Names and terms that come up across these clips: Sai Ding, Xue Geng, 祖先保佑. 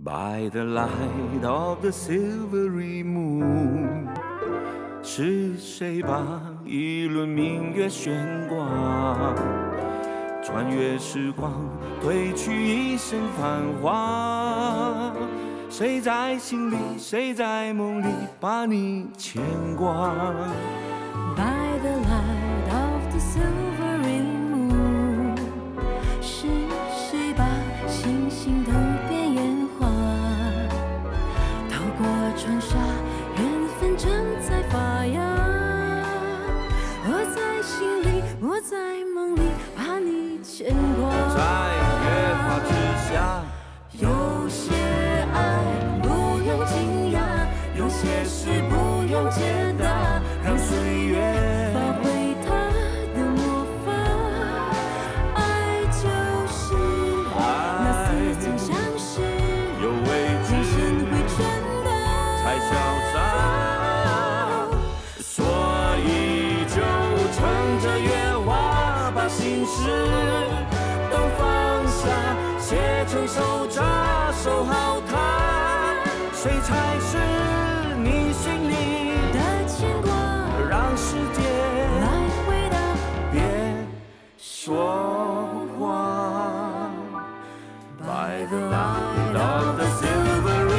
By the light of the silvery moon， 是谁把一轮明月悬挂？穿越时光，褪去一身繁华。谁在心里，谁在梦里，把你牵挂？ By the light of the silvery moon， 是谁把星星都变烟花？透过窗纱，缘分正在发芽。我在心里，我在梦里，把你牵挂。在月光之下，有些爱不用惊讶，有些事不用解答，让岁月。 都放下，携成手札，守好它。谁才是你心里的牵挂？让世界来回答。别说话。By the light of the silvery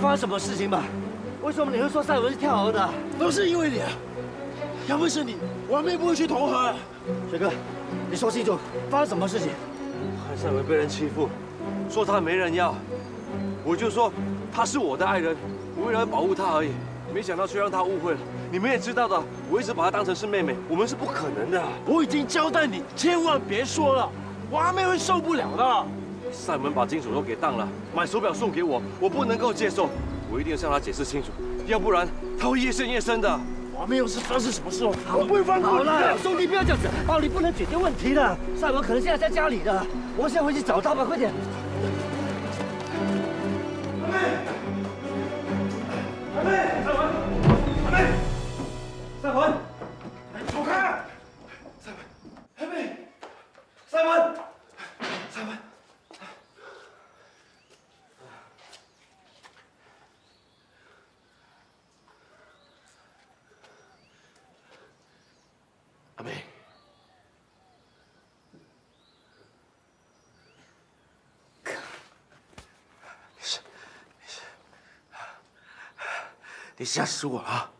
发生什么事情吧？为什么你会说赛文是跳河的？都是因为你啊！要不是你，我还不会去投河。水哥，你说清楚发生什么事情？赛文被人欺负，说他没人要，我就说他是我的爱人，我为了保护他而已。没想到却让他误会了。你们也知道的，我一直把她当成是妹妹，我们是不可能的。我已经交代你，千万别说了，我阿妹会受不了的。 赛文把金主都给当了，买手表送给我，我不能够接受，我一定要向他解释清楚，要不然他会越陷越深的。我们又是发生什么事了？我不会放过你的，兄弟，不要这样子，暴力不能解决问题的。赛文可能现在在家里的，我先回去找他吧，快点。阿妹，阿妹，赛文，阿妹，赛文，走开！赛文，阿妹，赛文，赛文。 阿妹，哥，没事，你吓死我了！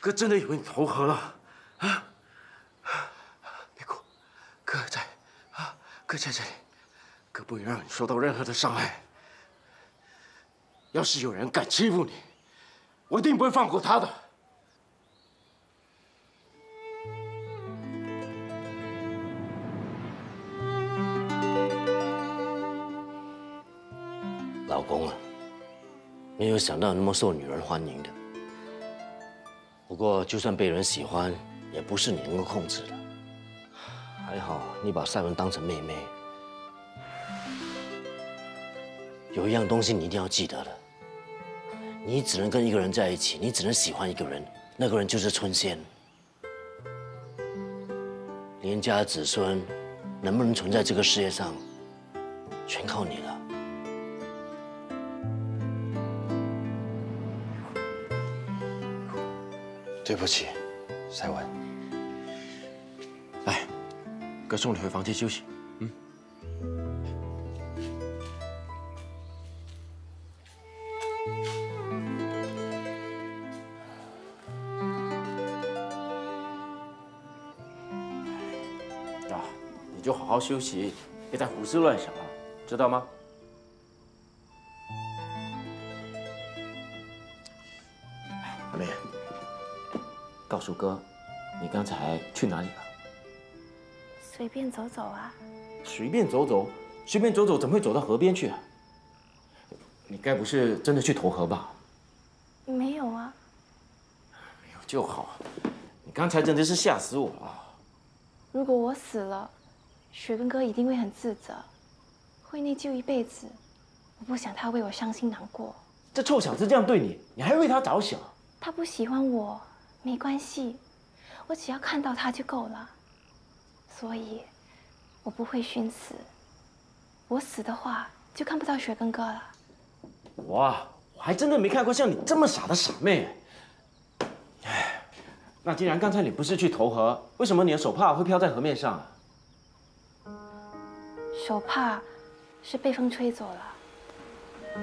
哥真的以为你投河了啊！别哭，哥在啊，哥在这里，哥不会让你受到任何的伤害。要是有人敢欺负你，我一定不会放过他的。 老公啊，没有想到那么受女人欢迎的。不过，就算被人喜欢，也不是你能够控制的。还好你把赛文当成妹妹。有一样东西你一定要记得的，你只能跟一个人在一起，你只能喜欢一个人，那个人就是春仙。连家子孙能不能存在这个世界上，全靠你了。 对不起，赛文。来，哥送你回房间休息。嗯。啊，你就好好休息，别再胡思乱想了，知道吗？阿妹。告诉哥，你刚才去哪里了？随便走走啊。随便走走，随便走走，怎么会走到河边去啊？你该不是真的去投河吧？没有啊。没有就好。你刚才真的是吓死我了。如果我死了，雪根哥一定会很自责，会内疚一辈子。我不想他为我伤心难过。这臭小子这样对你，你还为他着想？他不喜欢我没关系，我只要看到他就够了。所以，我不会寻死。我死的话，就看不到雪根哥了。哇，我还真的没看过像你这么傻的傻妹。哎，那既然刚才你不是去投河，为什么你的手帕会飘在河面上啊？手帕是被风吹走了。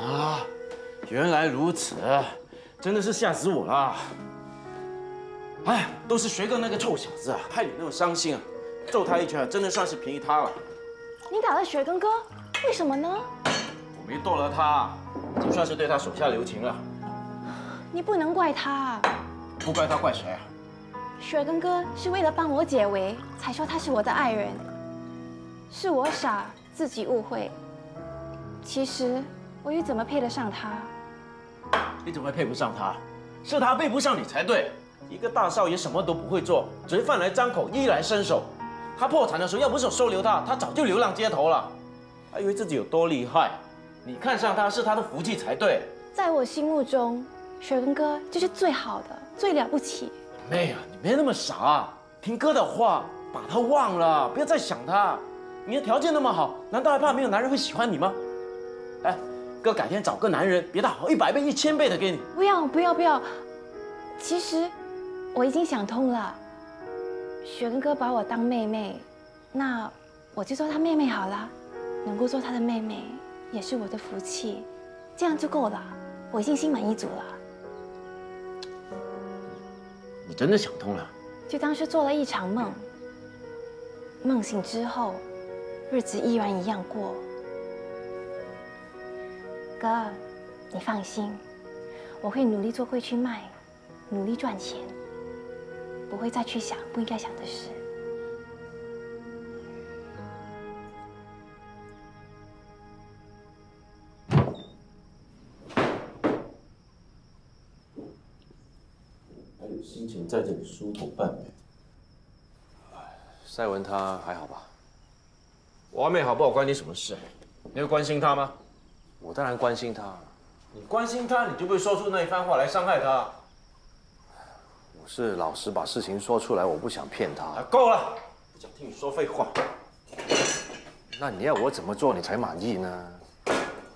啊，原来如此，真的是吓死我了！哎，都是学哥那个臭小子，害你那么伤心啊！ 揍他一拳，真的算是便宜他了。你打了雪根哥，为什么呢？我没剁了他，已经算是对他手下留情了。你不能怪他。不怪他，怪谁啊？雪根哥是为了帮我解围，才说他是我的爱人。是我傻，自己误会。其实我又怎么配得上他？你怎么配不上他？是他配不上你才对。一个大少爷什么都不会做，只是饭来张口，衣来伸手。 他破产的时候，要不是我收留他，他早就流浪街头了。他以为自己有多厉害，你看上他是他的福气才对。在我心目中，雪根哥就是最好的，最了不起。妹啊，你别那么傻啊，听哥的话，把他忘了，不要再想他。你的条件那么好，难道还怕没有男人会喜欢你吗？哎，哥改天找个男人，比他好100倍、1000倍的给你。不要不要不要！其实我已经想通了。 雪根哥把我当妹妹，那我就做他妹妹好了。能够做他的妹妹，也是我的福气，这样就够了，我已经心满意足了。你真的想通了？就当是做了一场梦，梦醒之后，日子依然一样过。哥，你放心，我会努力做贵去卖，努力赚钱。 不会再去想不应该想的事。还有心情在这里梳头扮美？赛文他还好吧？王美好不好关你什么事？你会关心他吗？我当然关心他。你关心他，你就不会说出那一番话来伤害他。 是老实把事情说出来，我不想骗他。够了，不想听你说废话。那你要我怎么做你才满意呢？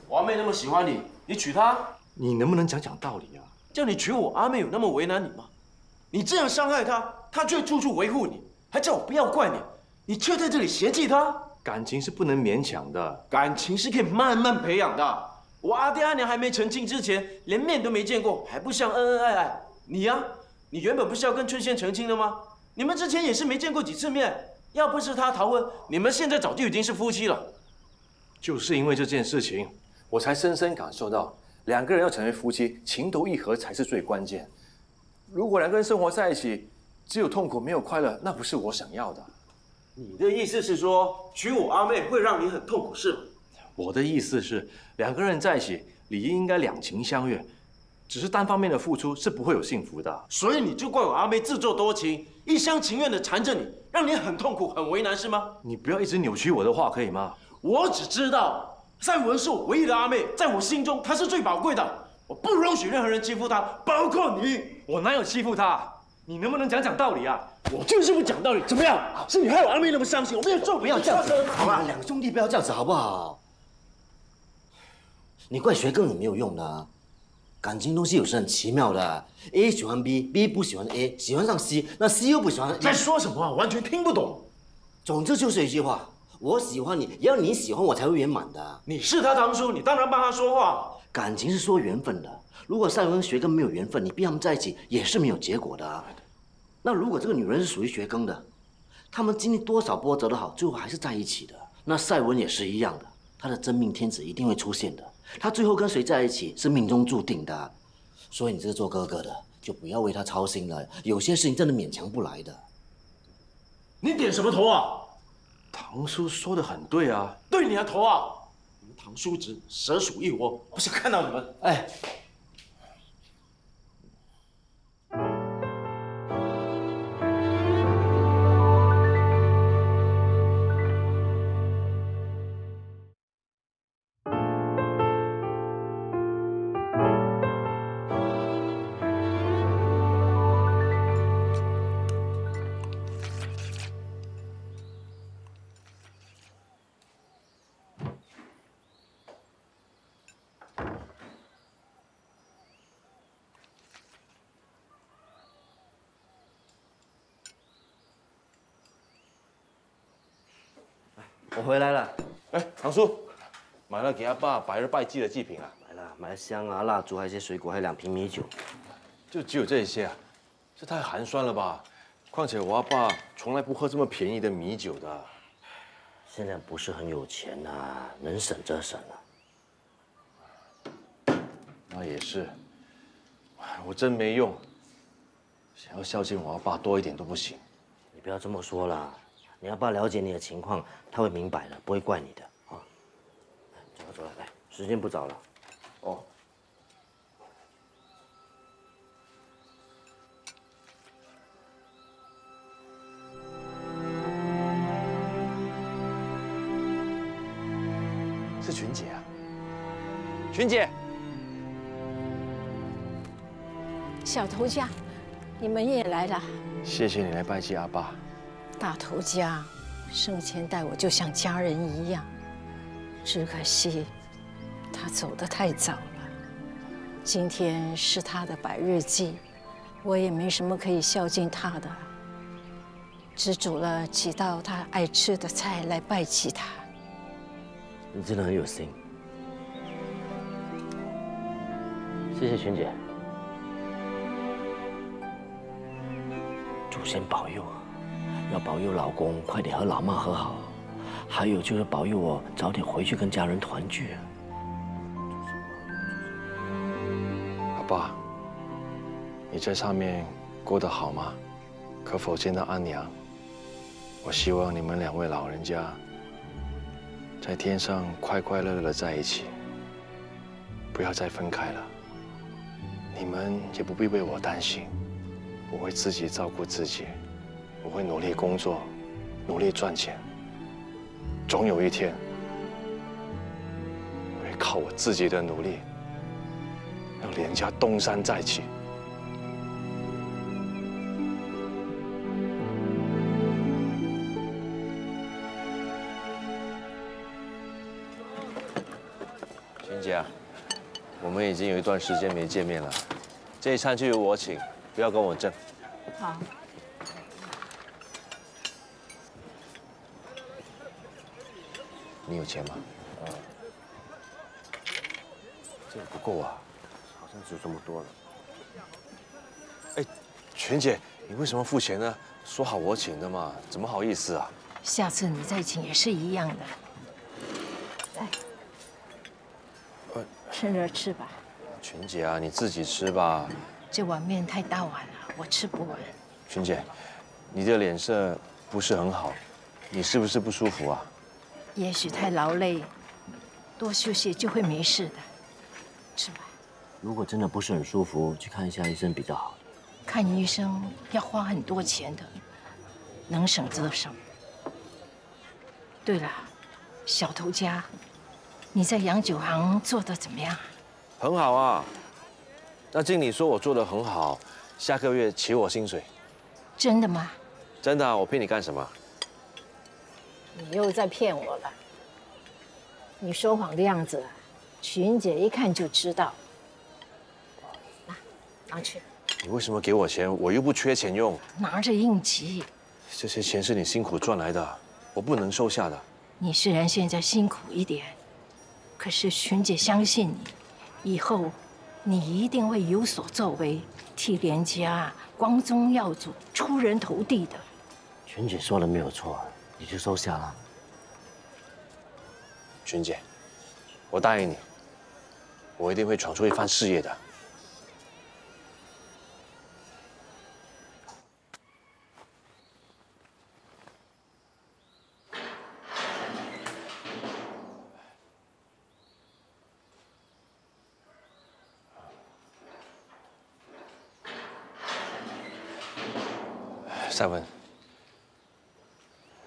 我阿妹那么喜欢你，你娶她？你能不能讲讲道理啊？叫你娶我阿妹有那么为难你吗？你这样伤害她，她却处处维护你，还叫我不要怪你，你却在这里嫌弃她。感情是不能勉强的，感情是可以慢慢培养的。我阿爹阿娘还没成亲之前，连面都没见过，还不像恩恩爱爱。你呀。 你原本不是要跟春仙成亲的吗？你们之前也是没见过几次面，要不是他逃婚，你们现在早就已经是夫妻了。就是因为这件事情，我才深深感受到，两个人要成为夫妻，情投意合才是最关键。如果两个人生活在一起，只有痛苦没有快乐，那不是我想要的。你的意思是说，娶我阿妹会让你很痛苦是吗？我的意思是，两个人在一起，理应该两情相悦。 只是单方面的付出是不会有幸福的、啊，所以你就怪我阿妹自作多情，一厢情愿的缠着你，让你很痛苦、很为难，是吗？你不要一直扭曲我的话，可以吗？我只知道，赛文是我唯一的阿妹，在我心中她是最宝贵的，我不容许任何人欺负她，包括你。我哪有欺负她？你能不能讲讲道理啊？我就是不讲道理，怎么样？是你害我阿妹那么伤心，我没有做，不要这样子，好吧？两兄弟不要这样子，好不好？你怪学哥也没有用的、啊。 感情东西有时很奇妙的 ，A 喜欢 B，B 不喜欢 A， 喜欢上 C， 那 C 又不喜欢。在说什么啊？完全听不懂。总之就是一句话：我喜欢你，也要你喜欢我才会圆满的。你是他堂叔，你当然帮他说话。感情是说缘分的。如果善缘跟学根没有缘分，你逼他们在一起也是没有结果的啊。那如果这个女人是属于学根的，他们经历多少波折都好，最后还是在一起的。那赛文也是一样的，他的真命天子一定会出现的。他最后跟谁在一起是命中注定的啊。所以你这是做哥哥的，就不要为他操心了。有些事情真的勉强不来的。你点什么头啊？ 堂叔说的很对啊，对你的头啊！你们堂叔侄蛇鼠一窝，不想看到你们。哎，我回来了。哎，堂叔，买了给阿爸百日拜祭的祭品啊，买了香啊、蜡烛，还有些水果，还有2瓶米酒，就只有这些啊，这太寒酸了吧？况且我阿爸从来不喝这么便宜的米酒的、啊。现在不是很有钱啊，能省则省啊。那也是，我真没用，想要孝敬我阿爸多一点都不行。你不要这么说啦。 你阿爸了解你的情况，他会明白的，不会怪你的啊。走了，来，时间不早了。哦。是群姐啊，群姐。小头家，你们也来了。谢谢你来拜祭阿爸。 大头家生前待我就像家人一样，只可惜他走得太早了。今天是他的百日祭，我也没什么可以孝敬他的，只煮了几道他爱吃的菜来拜祭他。你真的很有心，谢谢群姐，祖先保佑啊！ 要保佑老公快点和老妈和好，还有就是保佑我早点回去跟家人团聚。阿爸，你在上面过得好吗？可否见到阿娘？我希望你们2位老人家在天上快快乐乐的在一起，不要再分开了。你们也不必为我担心，我会自己照顾自己。 我会努力工作，努力赚钱。总有一天，我会靠我自己的努力，让连家东山再起。群姐啊，我们已经有一段时间没见面了，这一餐就由我请，不要跟我争。好。 你有钱吗？啊，这也不够啊，好像只有这么多了。哎，全姐，你为什么付钱呢？说好我请的嘛，怎么好意思啊？下次你再请也是一样的。来，趁热吃吧。全姐啊，你自己吃吧。这碗面太大碗了，我吃不完。全姐，你的脸色不是很好，你是不是不舒服啊？ 也许太劳累，多休息就会没事的。吃吧。如果真的不是很舒服，去看一下医生比较好。看医生要花很多钱的，能省则省。对了，小头家，你在洋酒行做得怎么样？很好啊。那经理说我做得很好，下个月起我薪水。真的吗？真的啊，我骗你干什么？ 你又在骗我了！你说谎的样子，群姐一看就知道。拿去。你为什么给我钱？我又不缺钱用。拿着应急。这些钱是你辛苦赚来的，我不能收下的。你虽然现在辛苦一点，可是群姐相信你，以后你一定会有所作为，替连家光宗耀祖、出人头地的。璇姐说的没有错，你就收下了。璇姐，我答应你，我一定会闯出一番事业的。 赛文，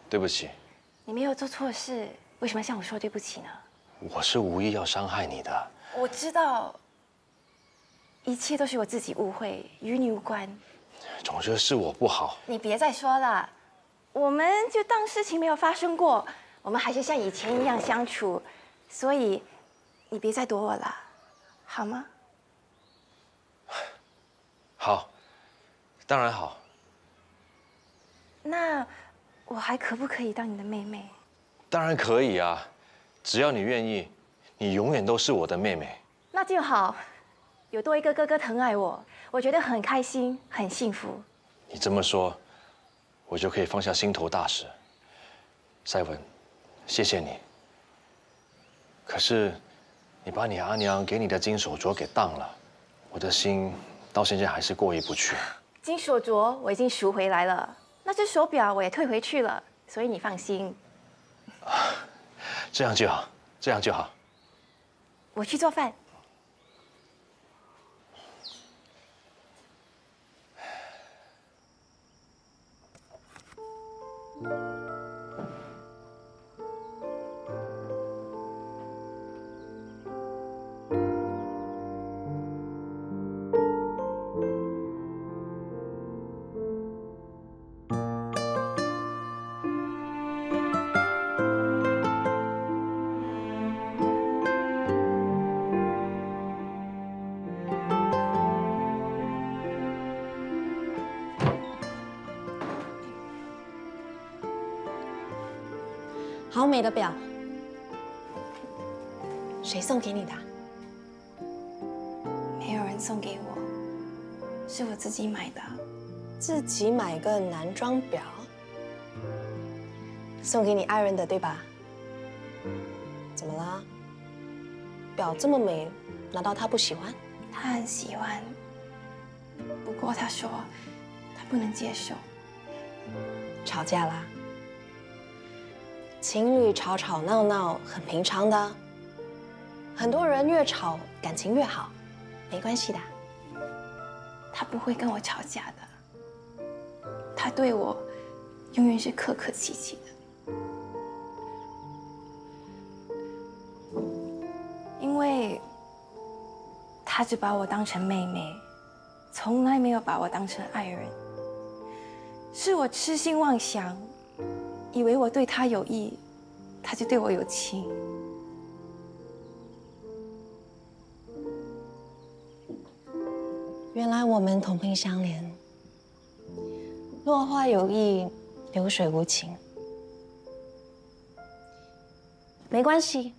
对不起。你没有做错事，为什么向我说对不起呢？我是无意要伤害你的。我知道，一切都是我自己误会，与你无关。总之是我不好。你别再说了，我们就当事情没有发生过，我们还是像以前一样相处。所以，你别再躲我了，好吗？好，当然好。 那我还可不可以当你的妹妹？当然可以啊，只要你愿意，你永远都是我的妹妹。那就好，有多一个哥哥疼爱我，我觉得很开心，很幸福。你这么说，我就可以放下心头大石。赛文，谢谢你。可是，你把你阿娘给你的金手镯给当了，我的心到现在还是过意不去。金手镯我已经赎回来了。 那只手表我也退回去了，所以你放心。这样就好，这样就好。我去做饭。好美的表，谁送给你的？没有人送给我，是我自己买的。自己买个男装表，送给你爱人的对吧？怎么啦？表这么美，难道他不喜欢？他很喜欢，不过他说他不能接受。吵架啦？ 情侣吵吵闹闹很平常的，很多人越吵感情越好，没关系的。他不会跟我吵架的，他对我永远是客客气气的。因为他只把我当成妹妹，从来没有把我当成爱人，是我痴心妄想。 以为我对他有意，他就对我有情。原来我们同病相怜。落花有意，流水无情。没关系，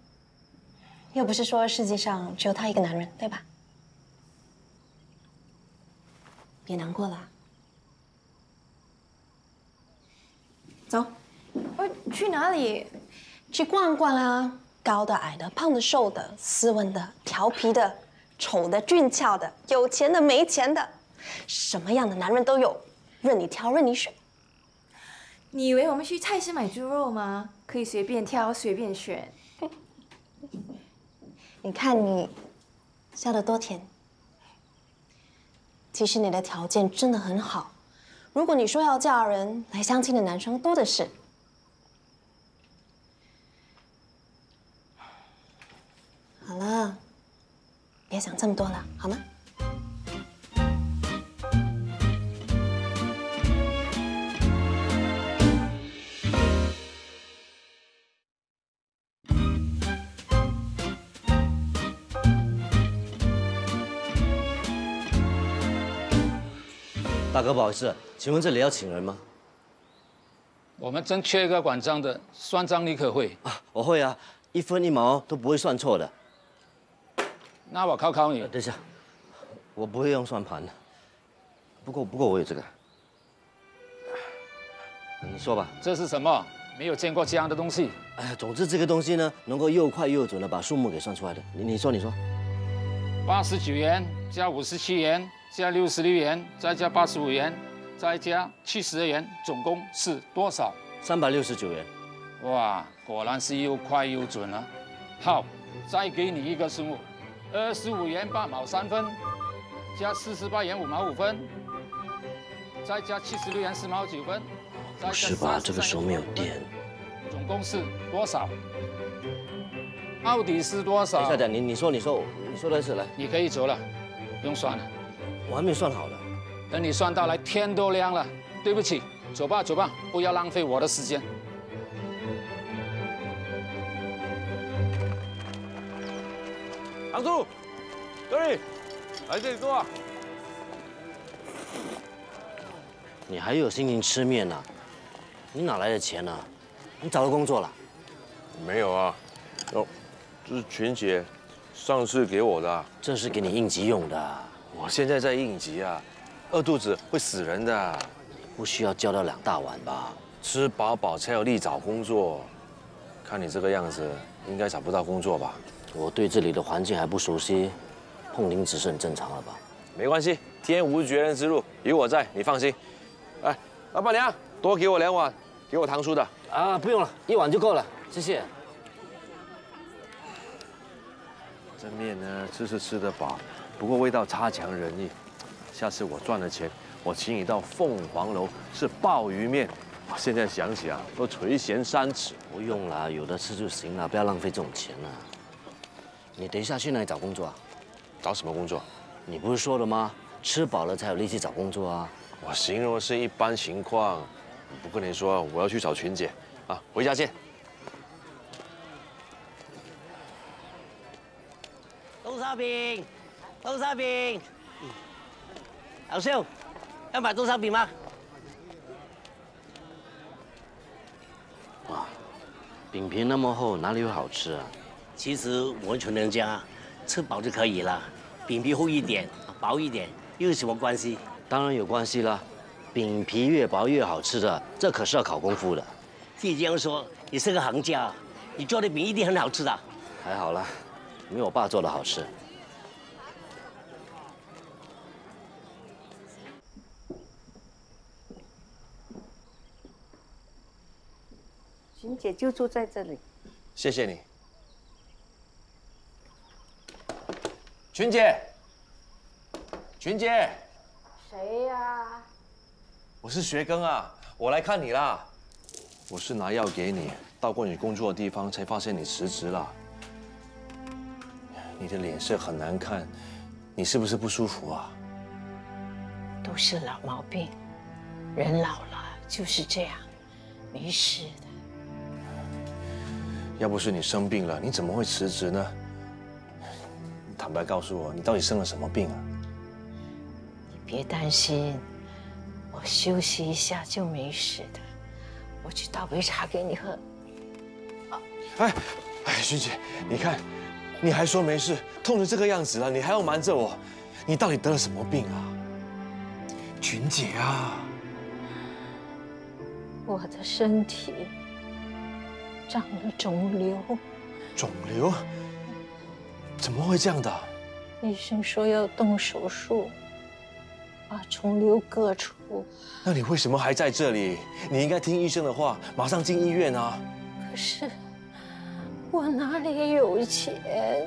又不是说世界上只有他一个男人，对吧？别难过了，走。 去哪里？去逛逛啊！高的、矮的、胖的、瘦的、斯文的、调皮的、丑的、俊俏的、有钱的、没钱的，什么样的男人都有，任你挑，任你选。你以为我们去菜市买猪肉吗？可以随便挑，随便选。你看你笑得多甜。其实你的条件真的很好，如果你说要嫁人，来相亲的男生多的是。 好了，别想这么多了，好吗？大哥，不好意思，请问这里要请人吗？我们真缺一个管账的，算账你可会啊？我会啊，一分一毛都不会算错的。那我考考你。等一下，我不会用算盘的。不过我有这个。你说吧，这是什么？没有见过这样的东西。哎，总之这个东西呢，能够又快又准的把数目给算出来的。你说。89元加57元加66元再加85元再加70元，总共是多少？369元。哇，果然是又快又准啊！好，再给你一个数目，25元8毛3分，加48元5毛5分，再加76元10毛9分。不是吧？这个手没有电。总共是多少？到底是多少？等一下，你说的是来。你可以走了，不用算了。我还没算好呢。等你算到来，天都亮了。对不起，走吧，不要浪费我的时间。 堂叔，这里，来这里坐啊。你还有心情吃面呢？你哪来的钱呢？你找到工作了？没有啊，哦，这是群姐上次给我的、啊。这是给你应急用的、啊。我现在在应急啊，饿肚子会死人的、啊。不需要叫到2大碗吧？吃饱饱才有力找工作。看你这个样子，应该找不到工作吧？ 我对这里的环境还不熟悉，碰零只是很正常了吧？没关系，天无绝人之路，有我在，你放心。哎，老板娘，多给我2碗，给我堂叔的。啊，不用了，1碗就够了，谢谢。这面呢，吃得饱，不过味道差强人意。下次我赚了钱，我请你到凤凰楼吃鲍鱼面。我现在想起啊，都垂涎三尺。不用了，有的吃就行了，不要浪费这种钱了、啊。 你等一下去哪里找工作啊？找什么工作？你不是说了吗？吃饱了才有力气找工作啊！我形容的是一般情况。不跟你说，我要去找群姐啊！回家见。豆沙饼，老秀，要买豆沙饼吗？哇，饼皮那么厚，哪里有好吃啊？ 其实我们穷人家吃饱就可以了，饼皮厚一点、薄一点又有什么关系？当然有关系啦，饼皮越薄越好吃的，这可是要考功夫的。自己这样说，你是个行家，你做的饼一定很好吃的。还好啦，没有我爸做的好吃。秦姐就住在这里。谢谢你。 群姐，谁呀？我是学庚啊，我来看你啦。我是拿药给你，到过你工作的地方才发现你辞职了。你的脸色很难看，你是不是不舒服啊？都是老毛病，人老了就是这样，没事的。要不是你生病了，你怎么会辞职呢？ 坦白告诉我，你到底生了什么病啊？你别担心，我休息一下就没事的。我去倒杯茶给你喝。啊！哎，徐姐，你看，你还说没事，痛成这个样子了，你还要瞒着我，你到底得了什么病啊？群姐啊，我的身体长了肿瘤。肿瘤？ 怎么会这样的？医生说要动手术，把肿瘤割除。那你为什么还在这里？你应该听医生的话，马上进医院啊！可是我哪里有钱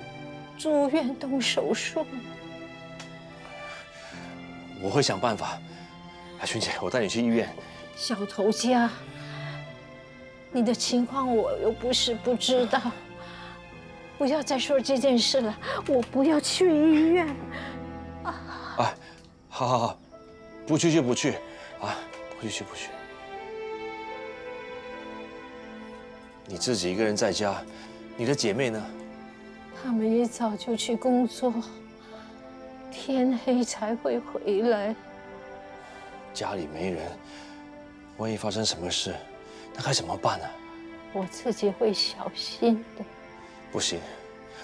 住院动手术？我会想办法。哎，群姐，我带你去医院。小头家，你的情况我又不是不知道。 不要再说这件事了，我不要去医院。啊！哎，好，不去啊，不去。你自己一个人在家，你的姐妹呢？她们一早就去工作，天黑才会回来。家里没人，万一发生什么事，那该怎么办呢？我自己会小心的。 不行，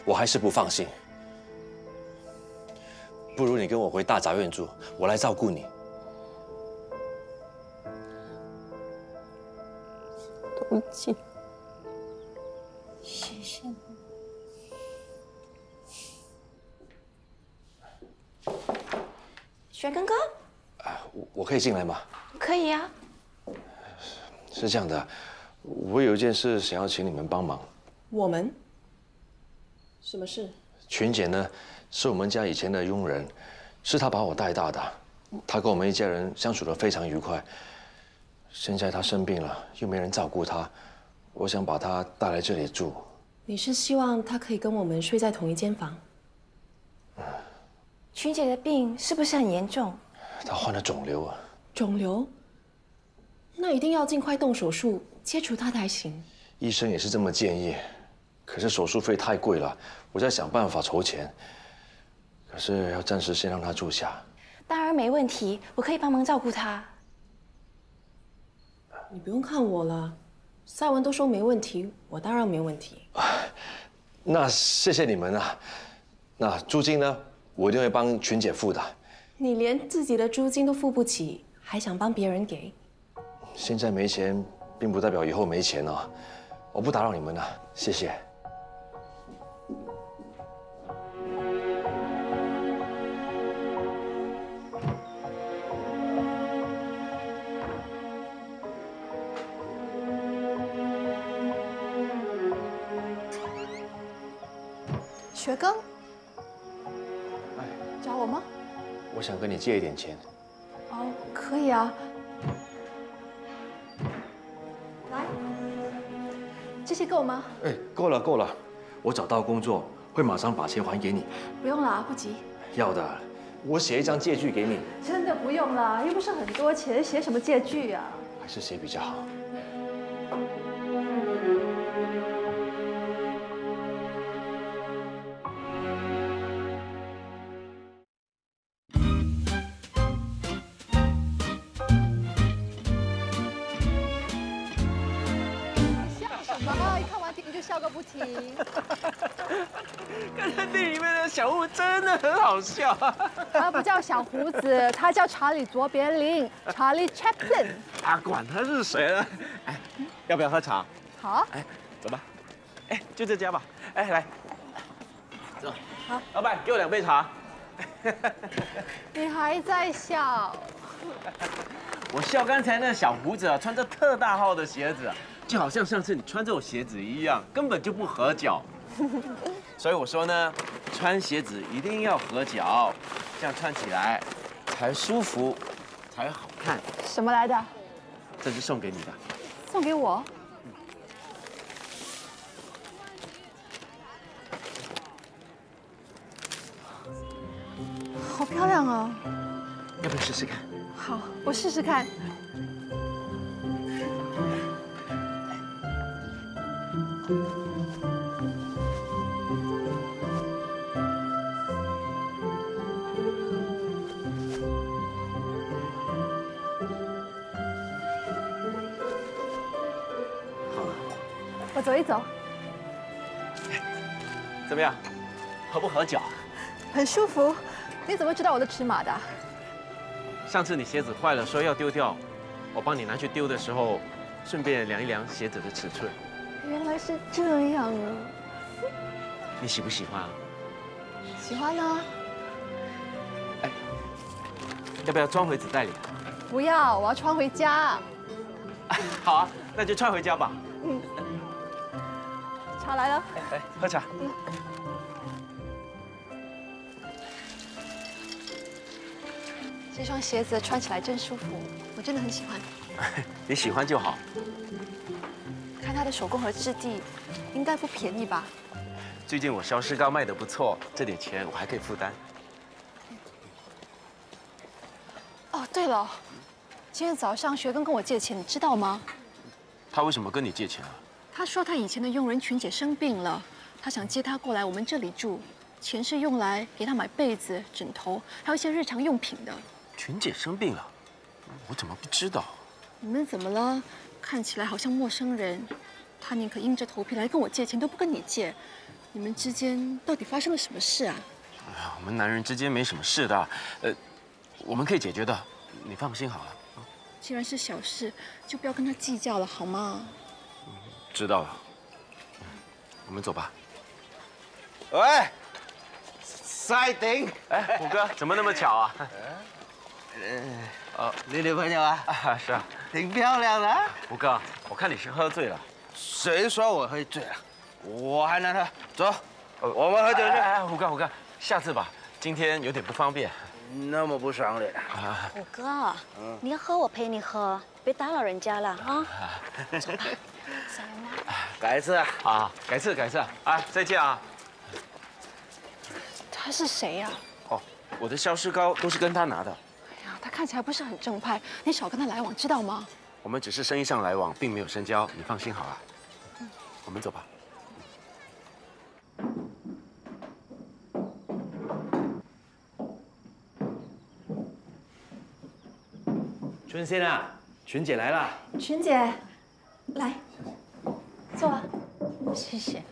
我还是不放心。不如你跟我回大杂院住，我来照顾你。东京，先生。 玄根哥，我可以进来吗？可以啊。是这样的，我有一件事想要请你们帮忙。我们？什么事？群姐呢，是我们家以前的佣人，是她把我带大的。她跟我们一家人相处得非常愉快。现在她生病了，又没人照顾她，我想把她带来这里住。你是希望她可以跟我们睡在同一间房？ 群姐的病是不是很严重？她患了肿瘤啊！肿瘤？那一定要尽快动手术切除它才行。医生也是这么建议，可是手术费太贵了，我在想办法筹钱。可是要暂时先让她住下。当然没问题，我可以帮忙照顾她。你不用看我了，赛文都说没问题，我当然没问题。那谢谢你们啊。那租金呢？ 我一定会帮群姐付的。你连自己的租金都付不起，还想帮别人给？现在没钱，并不代表以后没钱哦。我不打扰你们了，谢谢。学庚。 找我吗？我想跟你借一点钱。哦，可以啊。来，这些够吗？哎，够了，够了。我找到工作会马上把钱还给你。不用了，不急。要的，我写一张借据给你。真的不用了，又不是很多钱，写什么借据啊？还是写比较好。 刚才电影里面的小物真的很好笑啊！他不叫小胡子，他叫查理卓别林，查理 Chaplin。啊，管他是谁了！哎，要不要喝茶？好啊！哎，走吧。哎，就这家吧。哎，来，走。好，老板，给我两杯茶。你还在笑？我笑刚才那小胡子啊，穿着特大号的鞋子。 就好像上次你穿这种鞋子一样，根本就不合脚。所以我说呢，穿鞋子一定要合脚，这样穿起来才舒服，才好看。什么来的？这是送给你的。送给我？嗯、好漂亮哦！要不要试试看？好，我试试看。 我走一走，怎么样？合不合脚？很舒服。你怎么知道我的尺码的？上次你鞋子坏了，说要丢掉，我帮你拿去丢的时候，顺便量一量鞋子的尺寸。原来是这样啊！你喜不喜欢啊？喜欢啊。哎，要不要装回纸袋里？不要，我要穿回家。好啊，那就穿回家吧。嗯。 茶来了，来喝茶。嗯。这双鞋子穿起来真舒服，我真的很喜欢。你喜欢就好。看它的手工和质地，应该不便宜吧？最近我消失糕卖得不错，这点钱我还可以负担。哦，对了，今天早上学庚跟我借钱，你知道吗？他为什么跟你借钱啊？ 他说他以前的佣人群姐生病了，他想接她过来我们这里住，钱是用来给她买被子、枕头，还有一些日常用品的。群姐生病了，我怎么不知道？你们怎么了？看起来好像陌生人。他宁可硬着头皮来跟我借钱，都不跟你借。你们之间到底发生了什么事啊？我们男人之间没什么事的，我们可以解决的，你放心好了。既然是小事，就不要跟他计较了，好吗？知道了。我们走吧。喂，赛丁，哎，虎哥，怎么那么巧啊？哦，你女朋友啊？啊，是啊，挺漂亮的。虎哥，我看你是喝醉了。谁说我喝醉了？我还能喝。走，我们喝酒去。哎，虎哥，下次吧，今天有点不方便。那么不赏脸啊！虎哥，你要喝我陪你喝，别打扰人家了啊。走吧，改次啊，改次啊，再见啊。他是谁呀？哦，我的消失膏都是跟他拿的。哎呀，他看起来不是很正派，你少跟他来往，知道吗？我们只是生意上来往，并没有深交，你放心好了。我们走吧。 春仙啊，群姐来了。群姐，来，坐吧。谢谢。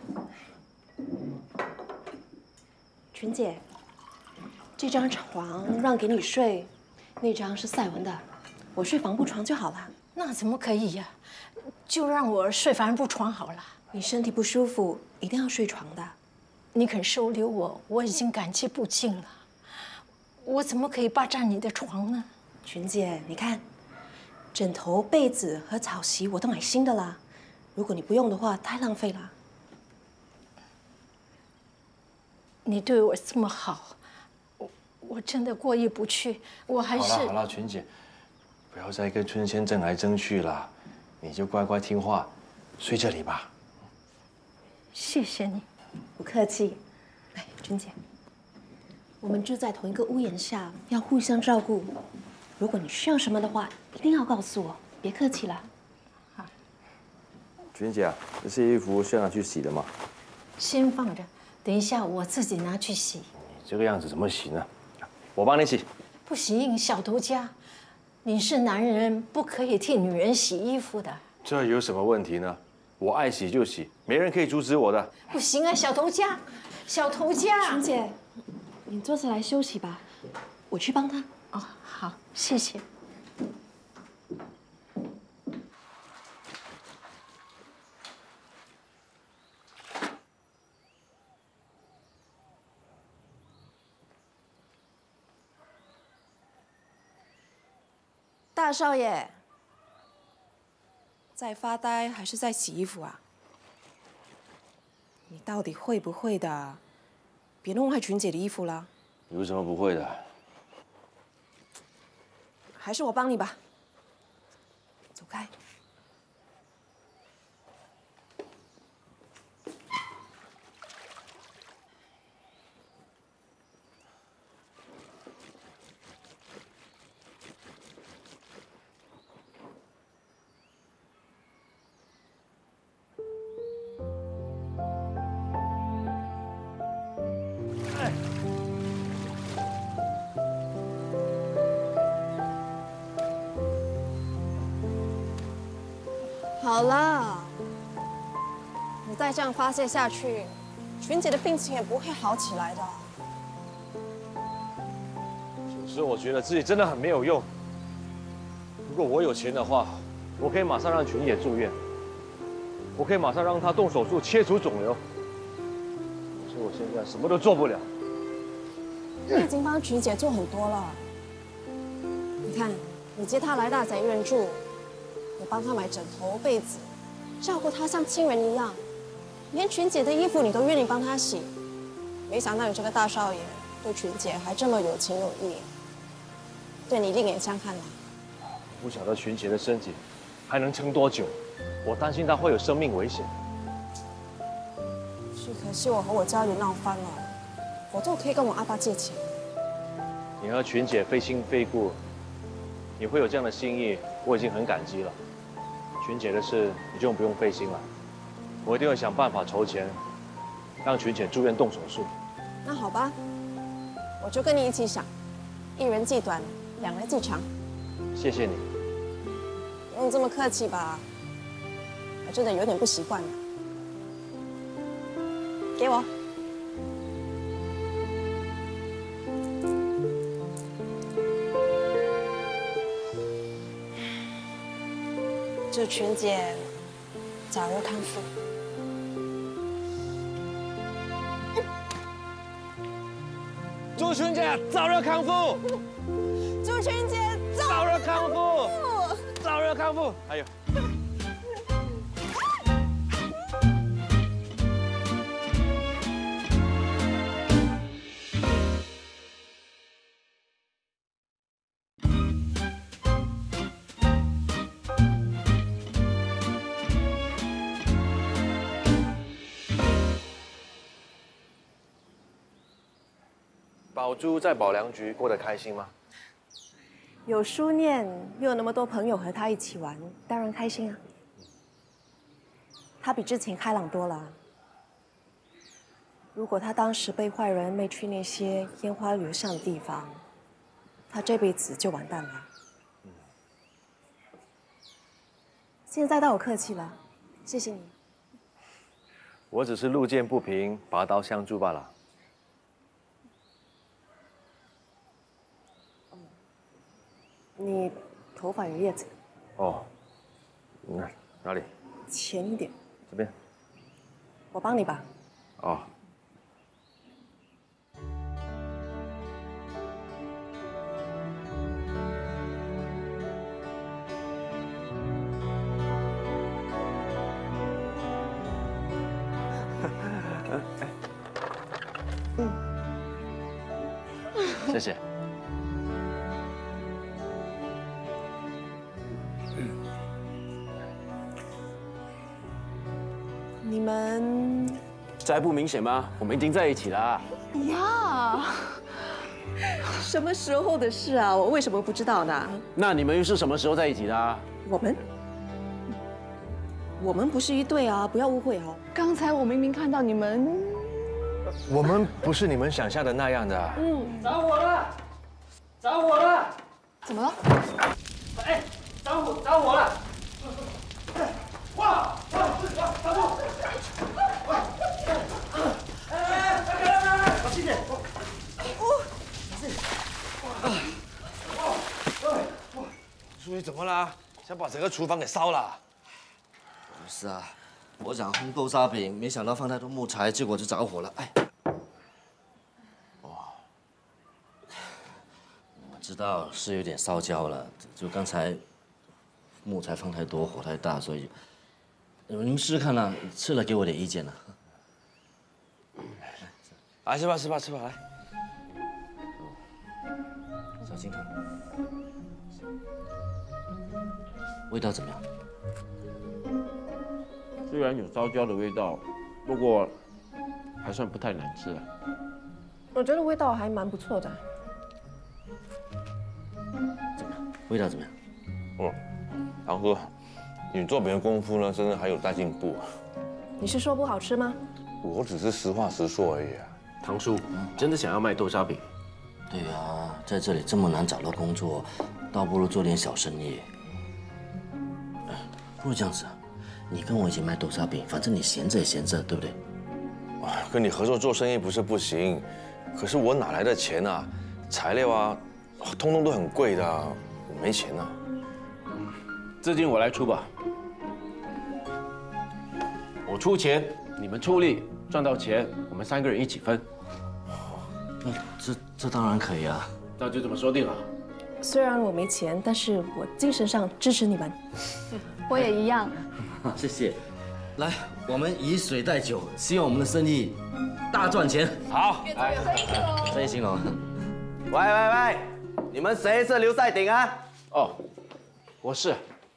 群姐，这张床让给你睡，那张是赛文的，我睡帆布床就好了。那怎么可以呀？就让我睡帆布床好了。你身体不舒服，一定要睡床的。你肯收留我，我已经感激不尽了。我怎么可以霸占你的床呢？群姐，你看。 枕头、被子和草席我都买新的啦，如果你不用的话，太浪费了。你对我这么好，我真的过意不去，我还是……好了，群姐，不要再跟春仙争来争去了，你就乖乖听话，睡这里吧。谢谢你，不客气。来，群姐，我们住在同一个屋檐下，要互相照顾。 如果你需要什么的话，一定要告诉我，别客气了。好，君姐，这些衣服是要拿去洗的吗？先放着，等一下我自己拿去洗。你这个样子怎么洗呢？我帮你洗。不行，小头家，你是男人，不可以替女人洗衣服的。这有什么问题呢？我爱洗就洗，没人可以阻止我的。不行啊，小头家。君姐，你坐下来休息吧，我去帮他。 哦，好，谢谢。大少爷，在发呆还是在洗衣服啊？你到底会不会的？别弄坏群姐的衣服啦！有什么不会的？ 还是我帮你吧，走开。哎。 好了，你再这样发泄下去，群姐的病情也不会好起来的。只是我觉得自己真的很没有用。如果我有钱的话，我可以马上让群姐住院，我可以马上让她动手术切除肿瘤。可是我现在什么都做不了。你已经帮群姐做很多了。你看，你接她来大宅院住。 我帮她买枕头、被子，照顾她像亲人一样，连群姐的衣服你都愿意帮她洗。没想到你这个大少爷对群姐还这么有情有义，对你另眼相看了。不晓得群姐的身体还能撑多久，我担心她会有生命危险。是可惜我和我家里闹翻了，我就可以跟我阿爸借钱。你和群姐非亲非故，你会有这样的心意。 我已经很感激了，群姐的事你就不用费心了，我一定会想办法筹钱，让群姐住院动手术。那好吧，我就跟你一起想，一人计短，两人计长。谢谢你，不用这么客气吧，我真的有点不习惯了。给我。祝全姐早日康复。祝全姐早日康复。祝全姐早日康复。早日康复。还有。 宝珠在保良局过得开心吗？有书念，又有那么多朋友和他一起玩，当然开心啊。他比之前开朗多了。如果他当时被坏人没去那些烟花流散的地方，他这辈子就完蛋了。现在倒有客气了，谢谢你。我只是路见不平，拔刀相助罢了。 你头发有叶子。哦，哪里？前一点。这边。我帮你吧。哦。谢谢。 你们这还不明显吗？我们已经在一起了。呀，什么时候的事啊？我为什么不知道呢？那你们又是什么时候在一起的、啊？我们不是一对啊！不要误会哦。刚才我明明看到你们，我们不是你们想象的那样的、啊。嗯，着火了！怎么了？哎，着火了！ 叔叔怎么啦？想把整个厨房给烧了？不是啊，我想烘豆沙饼，没想到放太多木材，结果就着火了。哎，哦，我知道是有点烧焦了，就刚才木材放太多，火太大，所以。 你们试试看啦，吃了给我点意见啦。来，吃吧，来，小心烫。味道怎么样？虽然有烧焦的味道，不过还算不太难吃啊。我觉得味道还蛮不错的。怎么样？味道怎么样？哦，好喝。 你做别的功夫呢，真的还有待进步啊！你是说不好吃吗？我只是实话实说而已啊。唐叔，真的想要卖豆沙饼？对啊，在这里这么难找到工作，倒不如做点小生意。不如这样子啊，你跟我一起卖豆沙饼，反正你闲着也闲着，对不对？啊，跟你合作做生意不是不行，可是我哪来的钱啊？材料啊，通通都很贵的，我没钱啊。 资金我来出吧，我出钱，你们出力，赚到钱我们3个人一起分。那这当然可以啊，那就这么说定了。虽然我没钱，但是我精神上支持你们。我也一样。谢谢。来，我们以水代酒，希望我们的生意大赚钱。好，来，生意兴隆。喂，你们谁是刘赛鼎啊？哦，我是。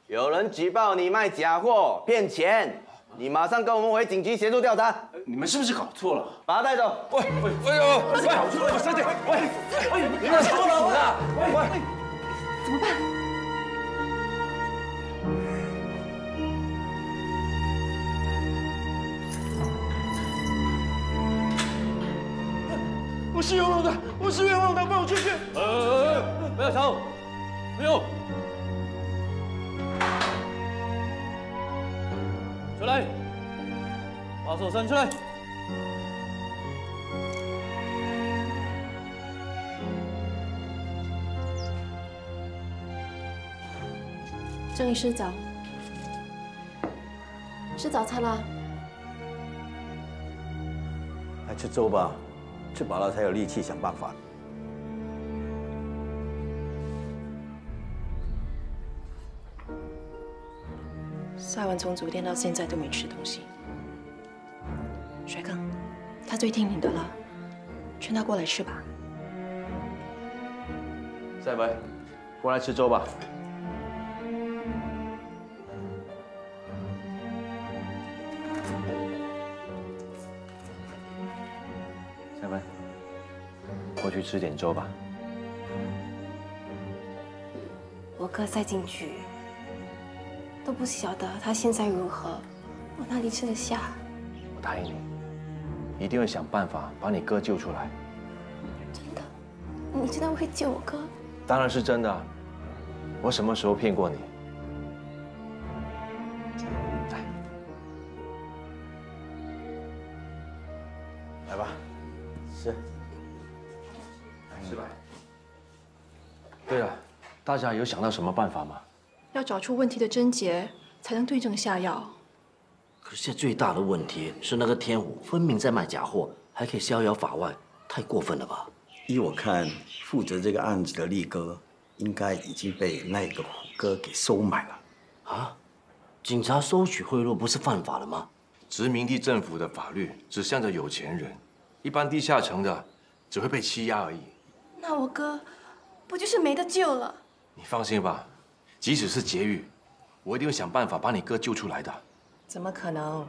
有人举报你卖假货骗钱，你马上跟我们回警局协助调查。你们是不是搞错了？把他带走。喂，搞错了，小姐，喂，你们搞错了，喂，怎么办？ 我是冤枉的，放我出去！不要吵，没有。 出来，把手伸出来。郑医师早。吃早餐了？来吃粥吧，吃饱了才有力气想办法。夏文从昨天到现在都没吃东西。帅哥，他最听你的了，劝他过来吃吧。赛文，过来吃粥吧。 过去吃点粥吧。我哥塞进去，都不晓得他现在如何，我哪里吃得下？我答应你，一定会想办法把你哥救出来。真的？你真的会救我哥？当然是真的。我什么时候骗过你？来，来吧，吃。 是吧？对了，大家有想到什么办法吗？要找出问题的症结，才能对症下药。可是现在最大的问题是那个天虎分明在卖假货，还可以逍遥法外，太过分了吧？依我看，负责这个案子的力哥应该已经被那个虎哥给收买了。啊？警察收取贿赂不是犯法了吗？殖民地政府的法律只向着有钱人，一般地下层的只会被欺压而已。 那我哥不就是没得救了？你放心吧，即使是劫狱，我一定会想办法把你哥救出来的。怎么可能？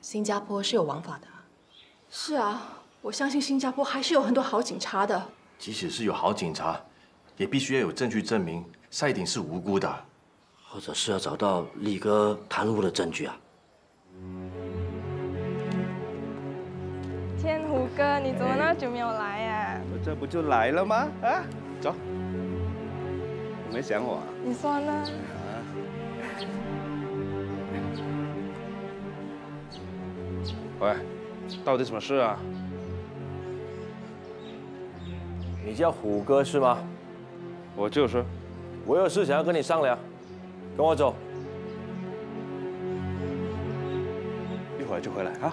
新加坡是有王法的。是啊，我相信新加坡还是有很多好警察的。即使是有好警察，也必须要有证据证明赛鼎是无辜的，或者是要找到力哥贪污的证据啊。天虎哥，你怎么那么久没有来呀、啊？ 我这不就来了吗？啊，走，你没想我啊？你说呢？啊，喂，到底什么事啊？你叫虎哥是吗？我就是。我有事想要跟你商量，跟我走，一会儿就回来啊。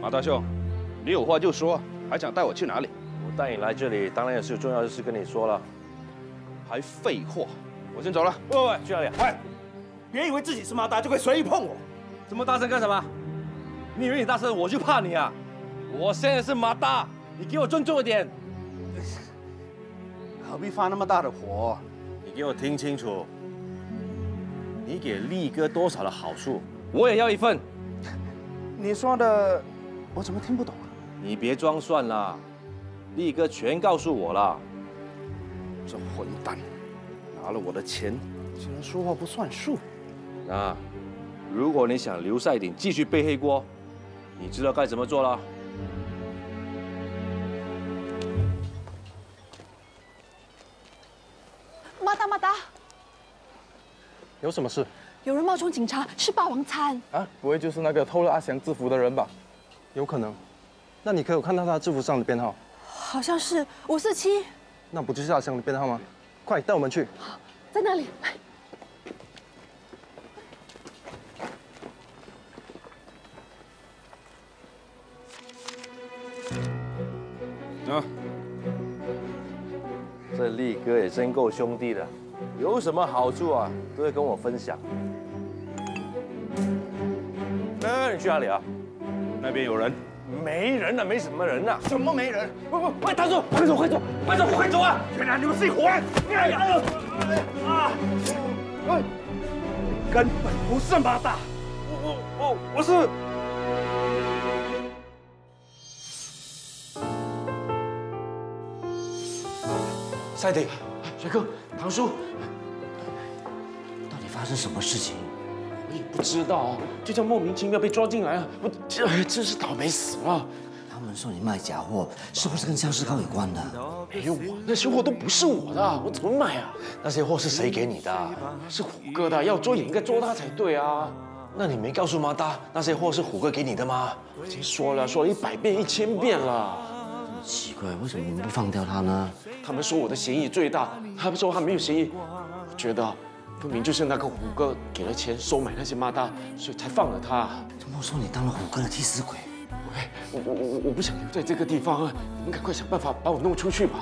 马大兄，你有话就说，还想带我去哪里？我带你来这里，当然也是有重要的事跟你说了。还废话，我先走了。喂喂，去哪里？喂，别以为自己是马大就可以随意碰我，这么大声干什么？你以为你大声我就怕你啊？我现在是马大，你给我尊重一点。何必发那么大的火？你给我听清楚，你给力哥多少的好处，我也要一份。你说的。 我怎么听不懂啊？你别装蒜了，力哥全告诉我了。这混蛋拿了我的钱，竟然说话不算数。那如果你想留赛鼎继续背黑锅，你知道该怎么做了？马达马达，有什么事？有人冒充警察吃霸王餐啊！不会就是那个偷了阿翔制服的人吧？ 有可能，那你可有看到他制服上的编号？好像是547。那不就是阿翔的编号吗？快带我们去。好，在那里。来。啊！这力哥也真够兄弟的，有什么好处啊，都会跟我分享。那你去哪里啊？ 那边有人，没人了，没什么人呐。什么没人？喂，快大叔，快走，快走，快走，快走啊！原来你们是一伙人！哎呀，啊！喂，根本不是马大，我是。 赛鼎，帅哥，堂叔，到底发生什么事情？ 我也不知道啊，就这样莫名其妙被抓进来了，我真是倒霉死了。他们说你卖假货，是不是跟僵尸膏有关的？没有啊，那些货都不是我的，我怎么买啊？那些货是谁给你的？是虎哥的，要捉也应该捉他才对啊。那你没告诉妈达那些货是虎哥给你的吗？我已经说了100遍、1000遍了。奇怪，为什么你们不放掉他呢？他们说我的嫌疑最大，他们说他没有嫌疑。我觉得分明就是那个虎哥给了钱收买那些妈达，所以才放了他。怎么说你当了虎哥的替死鬼？我不想留在这个地方啊！你们赶快想办法把我弄出去吧！